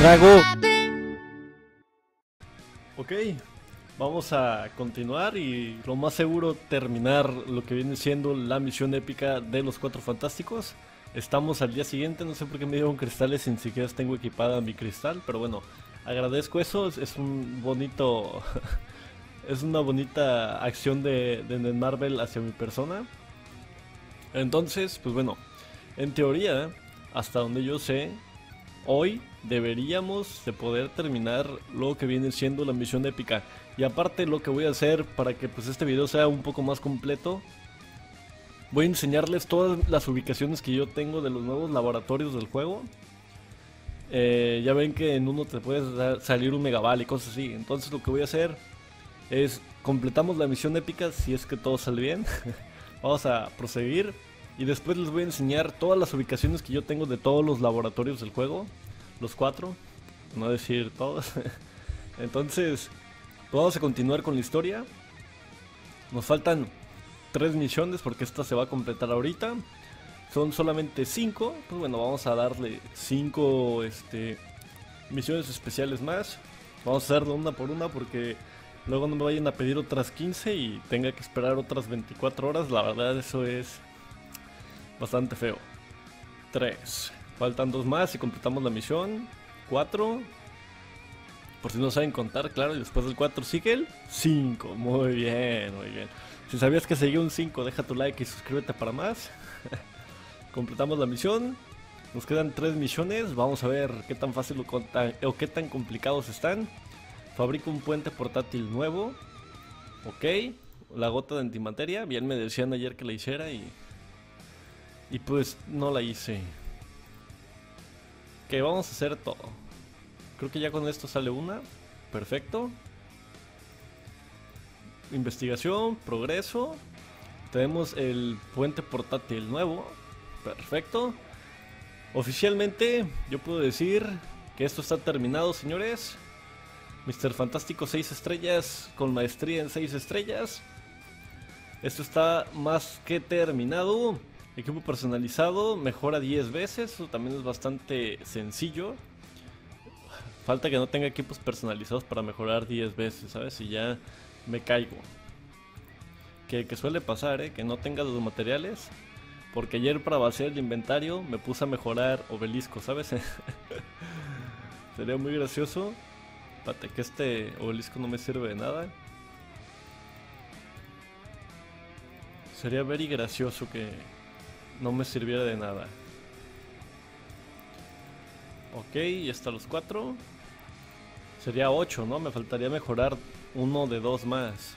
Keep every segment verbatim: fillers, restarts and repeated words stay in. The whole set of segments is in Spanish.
Drago. Ok, vamos a continuar y lo más seguro terminar lo que viene siendo la misión épica de los Cuatro Fantásticos. Estamos al día siguiente, no sé por qué me dieron cristales sin siquiera tengo equipada mi cristal, pero bueno, agradezco eso, es, es un bonito... es una bonita acción de, de Marvel hacia mi persona. Entonces, pues bueno, en teoría, hasta donde yo sé, hoy deberíamos de poder terminar lo que viene siendo la misión épica. Y aparte lo que voy a hacer para que pues este video sea un poco más completo, voy a enseñarles todas las ubicaciones que yo tengo de los nuevos laboratorios del juego. Eh, ya ven que en uno te puede salir un megaval y cosas así. Entonces lo que voy a hacer es, completamos la misión épica si es que todo sale bien. Vamos a proseguir y después les voy a enseñar todas las ubicaciones que yo tengo de todos los laboratorios del juego. Los cuatro, no decir todos. Entonces vamos a continuar con la historia. Nos faltan tres misiones porque esta se va a completar ahorita. Son solamente cinco. Pues bueno, vamos a darle cinco este, misiones especiales más. Vamos a hacerlo una por una porque luego no me vayan a pedir otras quince y tenga que esperar otras veinticuatro horas. La verdad eso es bastante feo. Tres. Faltan dos más y completamos la misión. Cuatro. Por si no saben contar, claro. Y después del cuatro sigue el cinco. Muy bien, muy bien. Si sabías que seguía un cinco, deja tu like y suscríbete para más. Completamos la misión. Nos quedan tres misiones. Vamos a ver qué tan fácil o, o qué tan complicados están. Fabrico un puente portátil nuevo. Ok. La gota de antimateria. Bien me decían ayer que la hiciera y... y pues no la hice. Que vamos a hacer todo. Creo que ya con esto sale una. Perfecto. Investigación, progreso. Tenemos el puente portátil nuevo. Perfecto. Oficialmente yo puedo decir que esto está terminado, señores. Mister Fantástico seis estrellas con maestría en seis estrellas. Esto está más que terminado. Equipo personalizado, mejora diez veces. Eso también es bastante sencillo. Falta que no tenga equipos personalizados para mejorar diez veces, ¿sabes? Y ya me caigo. Que, que suele pasar, ¿eh? Que no tengas los materiales. Porque ayer para vaciar el inventario me puse a mejorar obelisco, ¿sabes? Sería muy gracioso. Espérate, que este obelisco no me sirve de nada. Sería very gracioso que no me sirviera de nada. Ok, ya está los cuatro. Sería ocho, ¿no? Me faltaría mejorar uno de dos más.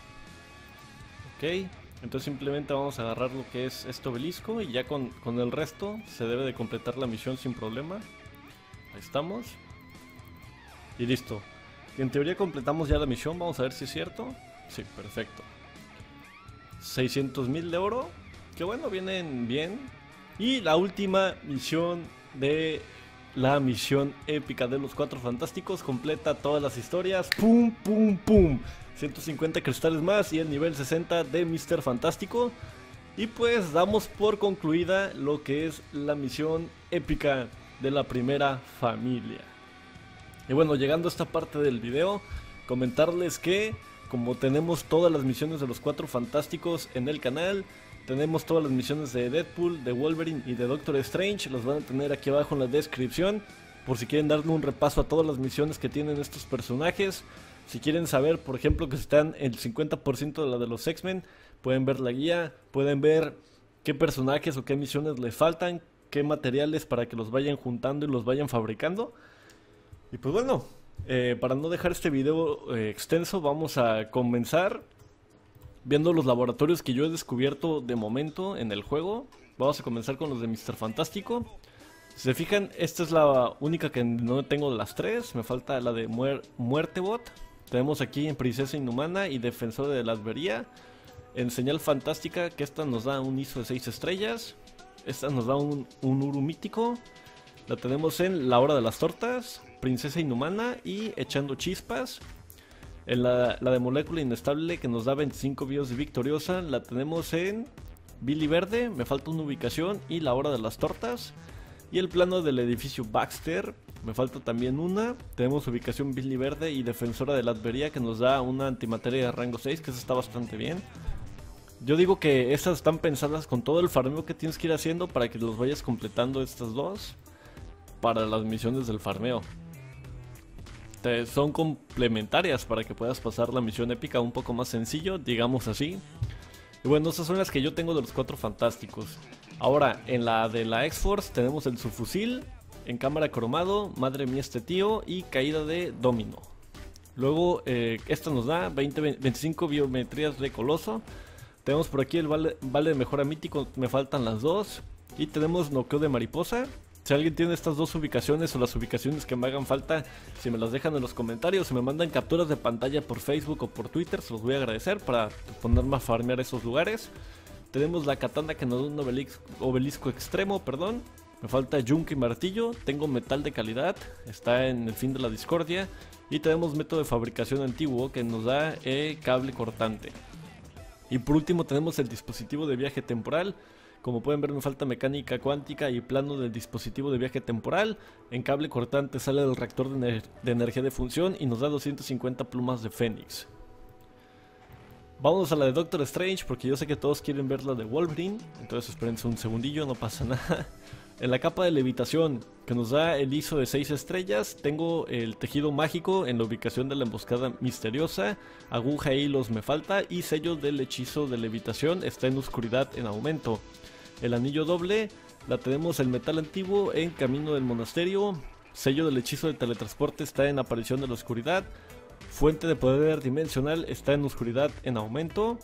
Ok, entonces simplemente vamos a agarrar lo que es este obelisco y ya con, con el resto se debe de completar la misión sin problema. Ahí estamos. Y listo. En teoría completamos ya la misión, vamos a ver si es cierto. Sí, perfecto. seiscientos mil de oro. Que bueno, vienen bien. Y la última misión de la misión épica de los Cuatro Fantásticos. Completa todas las historias. Pum, pum, pum. ciento cincuenta cristales más y el nivel sesenta de Mister Fantástico. Y pues damos por concluida lo que es la misión épica de la primera familia. Y bueno, llegando a esta parte del video, comentarles que como tenemos todas las misiones de los Cuatro Fantásticos en el canal, tenemos todas las misiones de Deadpool, de Wolverine y de Doctor Strange. Los van a tener aquí abajo en la descripción por si quieren darle un repaso a todas las misiones que tienen estos personajes. Si quieren saber, por ejemplo, que están el cincuenta por ciento de la de los X-Men, pueden ver la guía, pueden ver qué personajes o qué misiones les faltan, qué materiales para que los vayan juntando y los vayan fabricando. Y pues bueno, eh, para no dejar este video eh, extenso, vamos a comenzar viendo los laboratorios que yo he descubierto de momento en el juego. Vamos a comenzar con los de Mister Fantástico. Si se fijan, esta es la única que no tengo de las tres. Me falta la de muer Muertebot. Tenemos aquí en Princesa Inhumana y Defensora de la Albería. En Señal Fantástica, que esta nos da un I S O de seis estrellas. Esta nos da un, un Uru mítico. La tenemos en La Hora de las Tortas, Princesa Inhumana y Echando Chispas. En la, la de molécula inestable que nos da veinticinco videos de Victoriosa la tenemos en Billy Verde, me falta una ubicación, y La Hora de las Tortas. Y el plano del edificio Baxter Me falta también una. Tenemos ubicación Billy Verde y Defensora de la Albería, que nos da una antimateria de rango seis, que eso está bastante bien. Yo digo que estas están pensadas con todo el farmeo que tienes que ir haciendo para que los vayas completando, estas dos, para las misiones del farmeo. Te, son complementarias para que puedas pasar la misión épica un poco más sencillo, digamos así. Y bueno, esas son las que yo tengo de los cuatro fantásticos. Ahora, en la de la X-Force tenemos el subfusil, en cámara cromado, madre mía este tío, y caída de domino. Luego, eh, esta nos da veinte, veinticinco biometrías de Coloso. Tenemos por aquí el vale, vale de mejora mítico, me faltan las dos. Y tenemos noqueo de mariposa. Si alguien tiene estas dos ubicaciones o las ubicaciones que me hagan falta, si me las dejan en los comentarios, si me mandan capturas de pantalla por Facebook o por Twitter, se los voy a agradecer para ponerme a farmear esos lugares. Tenemos la katana que nos da un obelisco, obelisco extremo, perdón. Me falta yunque y martillo, tengo metal de calidad, está en el fin de la discordia. Y tenemos método de fabricación antiguo que nos da eh, cable cortante. Y por último tenemos el dispositivo de viaje temporal. Como pueden ver, me falta mecánica cuántica y plano del dispositivo de viaje temporal. En cable cortante sale del reactor de, ener de energía de función y nos da doscientas cincuenta plumas de Fénix. Vámonos a la de Doctor Strange, porque yo sé que todos quieren ver la de Wolverine. Entonces espérense un segundillo, no pasa nada. En la capa de levitación, que nos da el I S O de seis estrellas, tengo el tejido mágico en la ubicación de la emboscada misteriosa, aguja e hilos me falta, y sello del hechizo de levitación está en oscuridad en aumento. El anillo doble, la tenemos el metal antiguo en camino del monasterio, sello del hechizo de teletransporte está en aparición de la oscuridad, fuente de poder dimensional está en oscuridad en aumento,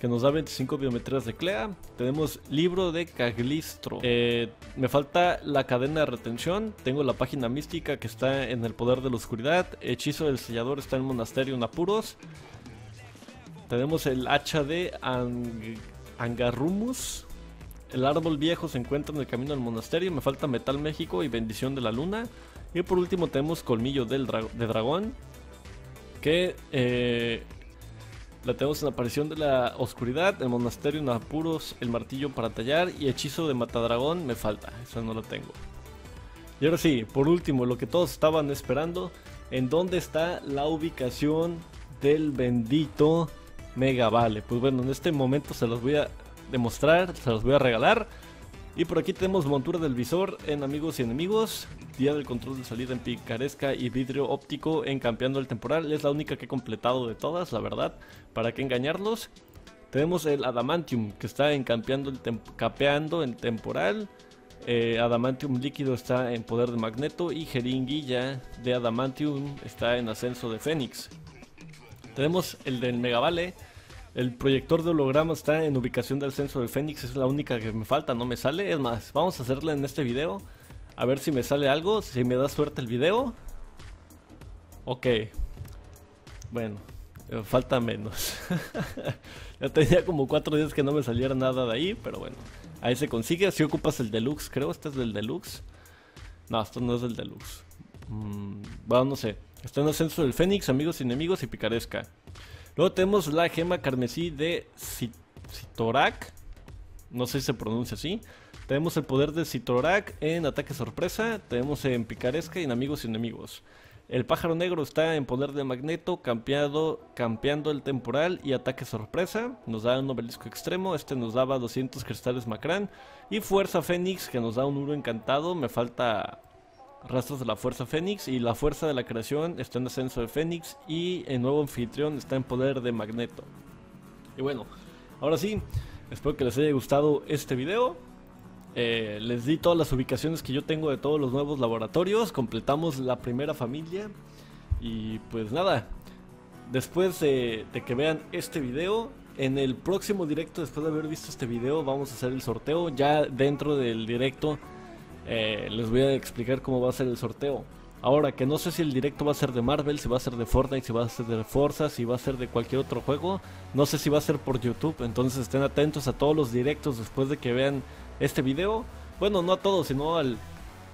que nos da veinticinco biometrías de Clea. Tenemos libro de Caglistro. Eh, me falta la cadena de retención. Tengo la página mística que está en el poder de la oscuridad. Hechizo del sellador está en monasterio en apuros. Tenemos el hacha de Ang Angarrumus. El árbol viejo se encuentra en el camino del monasterio. Me falta metal México y bendición de la luna. Y por último tenemos colmillo del dra de dragón. Que... Eh, la tenemos en aparición de la oscuridad, el monasterio en apuros, el martillo para tallar y hechizo de matadragón me falta, esa no la tengo. Y ahora sí, por último, lo que todos estaban esperando, ¿en dónde está la ubicación del bendito Mega Vale? Pues bueno, en este momento se los voy a demostrar, se los voy a regalar. Y por aquí tenemos montura del visor en amigos y enemigos, día del control de salida en picaresca y vidrio óptico en campeando el temporal. Es la única que he completado de todas, la verdad, para qué engañarlos. Tenemos el adamantium que está en campeando el, tem capeando el temporal. Eh, adamantium líquido está en poder de magneto y jeringuilla de adamantium está en ascenso de fénix. Tenemos el del megavale. El proyector de holograma está en ubicación del ascenso del Fénix, es la única que me falta, no me sale. Es más, vamos a hacerla en este video, a ver si me sale algo, si me da suerte el video. Ok, bueno, falta menos. Ya tenía como cuatro días que no me saliera nada de ahí, pero bueno, ahí se consigue. Si ocupas el deluxe, creo, este es del deluxe. No, esto no es del deluxe. Mm, bueno, no sé, está en ascenso del Fénix, amigos y enemigos y picaresca. Luego tenemos la gema carmesí de Cyttorak, no sé si se pronuncia así. Tenemos el poder de Cyttorak en ataque sorpresa, tenemos en picaresca y en amigos y enemigos. El pájaro negro está en poder de magneto, campeado, campeando el temporal y ataque sorpresa. Nos da un obelisco extremo, este nos daba doscientos cristales macrán. Y fuerza fénix que nos da un uro encantado, me falta... rastros de la fuerza fénix y la fuerza de la creación está en ascenso de fénix y el nuevo anfitrión está en poder de magneto. Y bueno, ahora sí, espero que les haya gustado este video. eh, Les di todas las ubicaciones que yo tengo de todos los nuevos laboratorios. Completamos la primera familia. Y pues nada, después de, de que vean este video, en el próximo directo, después de haber visto este video, vamos a hacer el sorteo. Ya dentro del directo Eh, les voy a explicar cómo va a ser el sorteo. Ahora, que no sé si el directo va a ser de Marvel, si va a ser de Fortnite, si va a ser de Forza, si va a ser de cualquier otro juego. No sé si va a ser por YouTube, entonces estén atentos a todos los directos después de que vean este video. Bueno, no a todos, sino al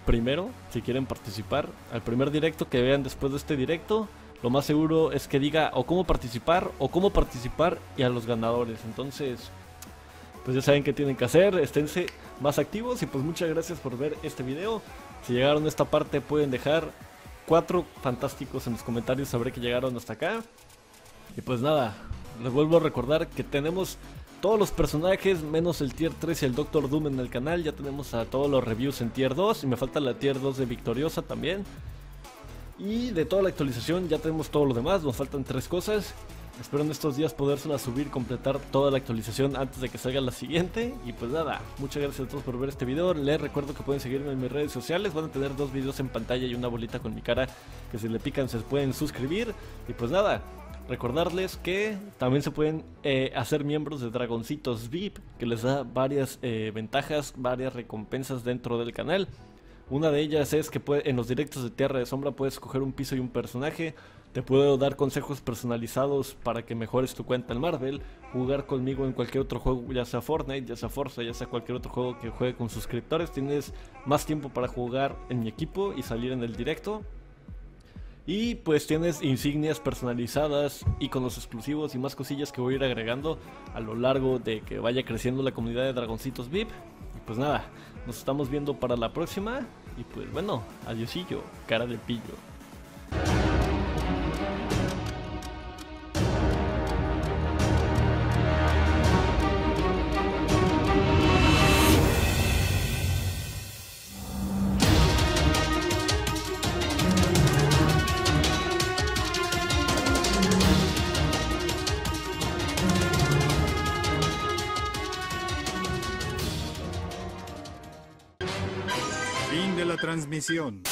primero, si quieren participar. Al primer directo que vean después de este directo, lo más seguro es que diga o cómo participar, o cómo participar y a los ganadores. Entonces... pues ya saben qué tienen que hacer, esténse más activos y pues muchas gracias por ver este video. Si llegaron a esta parte pueden dejar cuatro fantásticos en los comentarios, sabré que llegaron hasta acá. Y pues nada, les vuelvo a recordar que tenemos todos los personajes menos el tier tres y el Doctor Doom en el canal. Ya tenemos a todos los reviews en tier dos y me falta la tier dos de Victoriosa también. Y de toda la actualización ya tenemos todo lo demás, nos faltan tres cosas. Espero en estos días podérselas subir, completar toda la actualización antes de que salga la siguiente. Y pues nada, muchas gracias a todos por ver este video. Les recuerdo que pueden seguirme en mis redes sociales. Van a tener dos videos en pantalla y una bolita con mi cara que si le pican se pueden suscribir. Y pues nada, recordarles que también se pueden eh, hacer miembros de Dragoncitos V I P, que les da varias eh, ventajas, varias recompensas dentro del canal. Una de ellas es que puede, en los directos de Tierra de Sombra puedes escoger un piso y un personaje. Te puedo dar consejos personalizados para que mejores tu cuenta en Marvel. Jugar conmigo en cualquier otro juego, ya sea Fortnite, ya sea Forza, ya sea cualquier otro juego que juegue con suscriptores. Tienes más tiempo para jugar en mi equipo y salir en el directo. Y pues tienes insignias personalizadas, iconos exclusivos y más cosillas que voy a ir agregando a lo largo de que vaya creciendo la comunidad de Dragoncitos V I P. Pues nada, nos estamos viendo para la próxima y pues bueno, adiosillo, cara de pillo. Transmisión.